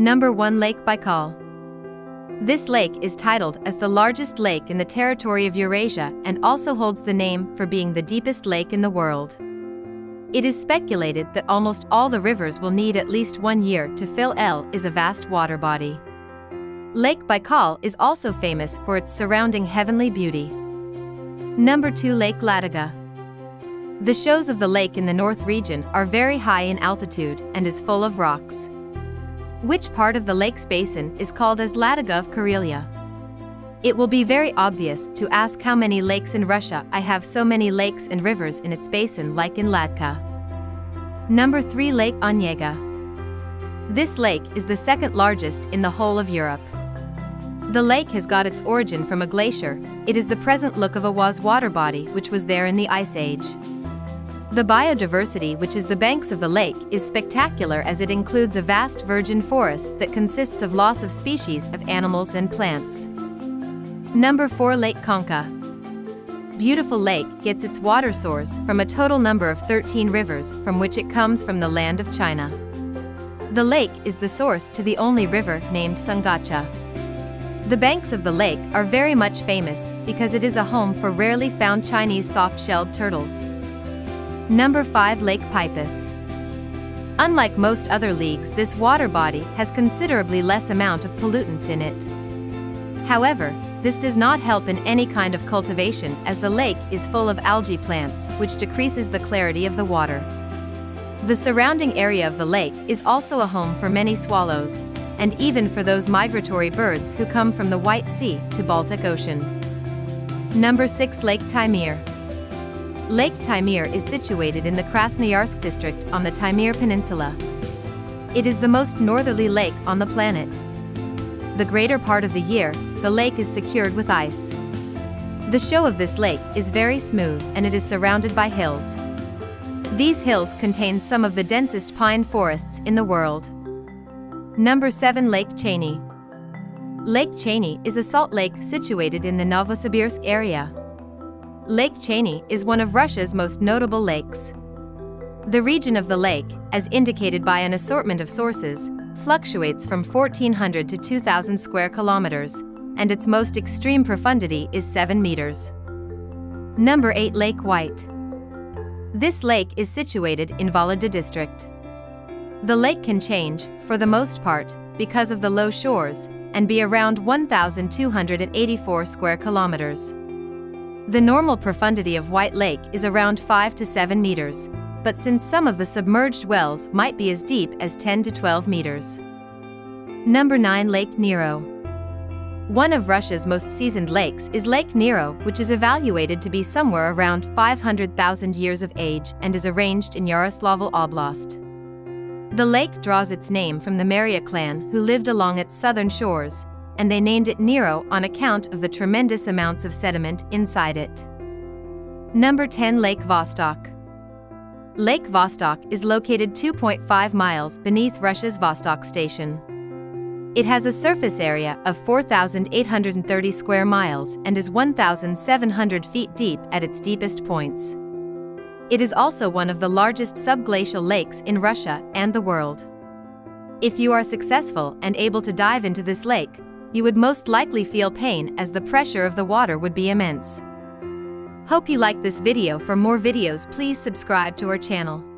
Number 1. Lake Baikal. This lake is titled as the largest lake in the territory of Eurasia and also holds the name for being the deepest lake in the world. It is speculated that almost all the rivers will need at least 1 year to fill. It is a vast water body. Lake Baikal is also famous for its surrounding heavenly beauty. Number 2. Lake Ladoga. The shores of the lake in the north region are very high in altitude and is full of rocks. Which part of the lake's basin is called as Ladoga of Karelia? It will be very obvious to ask how many lakes in Russia. I have so many lakes and rivers in its basin like in Ladoga. Number 3. Lake Onega. This lake is the second largest in the whole of Europe. The lake has got its origin from a glacier. It is the present look of a water body which was there in the Ice Age. The biodiversity which is the banks of the lake is spectacular as it includes a vast virgin forest that consists of lots of species of animals and plants. Number 4. Lake Konka. Beautiful lake gets its water source from a total number of 13 rivers from which it comes from the land of China. The lake is the source to the only river named Sangacha. The banks of the lake are very much famous because it is a home for rarely found Chinese soft-shelled turtles. Number 5. Lake Peipus. Unlike most other lakes, this water body has considerably less amount of pollutants in it. However, this does not help in any kind of cultivation as the lake is full of algae plants, which decreases the clarity of the water. The surrounding area of the lake is also a home for many swallows, and even for those migratory birds who come from the White Sea to Baltic Ocean. Number 6. Lake Taymyr. Lake Taymyr is situated in the Krasnoyarsk district on the Taymyr Peninsula. It is the most northerly lake on the planet. The greater part of the year, the lake is secured with ice. The show of this lake is very smooth and it is surrounded by hills. These hills contain some of the densest pine forests in the world. Number 7. Lake Cheney. Lake Cheney is a salt lake situated in the Novosibirsk area. Lake Cheney is one of Russia's most notable lakes. The region of the lake, as indicated by an assortment of sources, fluctuates from 1,400 to 2,000 square kilometers, and its most extreme profundity is 7 meters. Number 8. Lake White. This lake is situated in Vologda district. The lake can change, for the most part, because of the low shores, and be around 1,284 square kilometers. The normal profundity of White Lake is around 5 to 7 meters, but since some of the submerged wells might be as deep as 10 to 12 meters. Number 9. Lake Nero. One of Russia's most seasoned lakes is Lake Nero, which is evaluated to be somewhere around 500,000 years of age and is arranged in Yaroslavl Oblast. The lake draws its name from the Maria clan who lived along its southern shores, and they named it Nero on account of the tremendous amounts of sediment inside it. Number 10. Lake Vostok. Lake Vostok is located 2.5 miles beneath Russia's Vostok station. It has a surface area of 4,830 square miles and is 1,700 feet deep at its deepest points. It is also one of the largest subglacial lakes in Russia and the world. If you are successful and able to dive into this lake, you would most likely feel pain as the pressure of the water would be immense. Hope you like this video. For more videos please subscribe to our channel.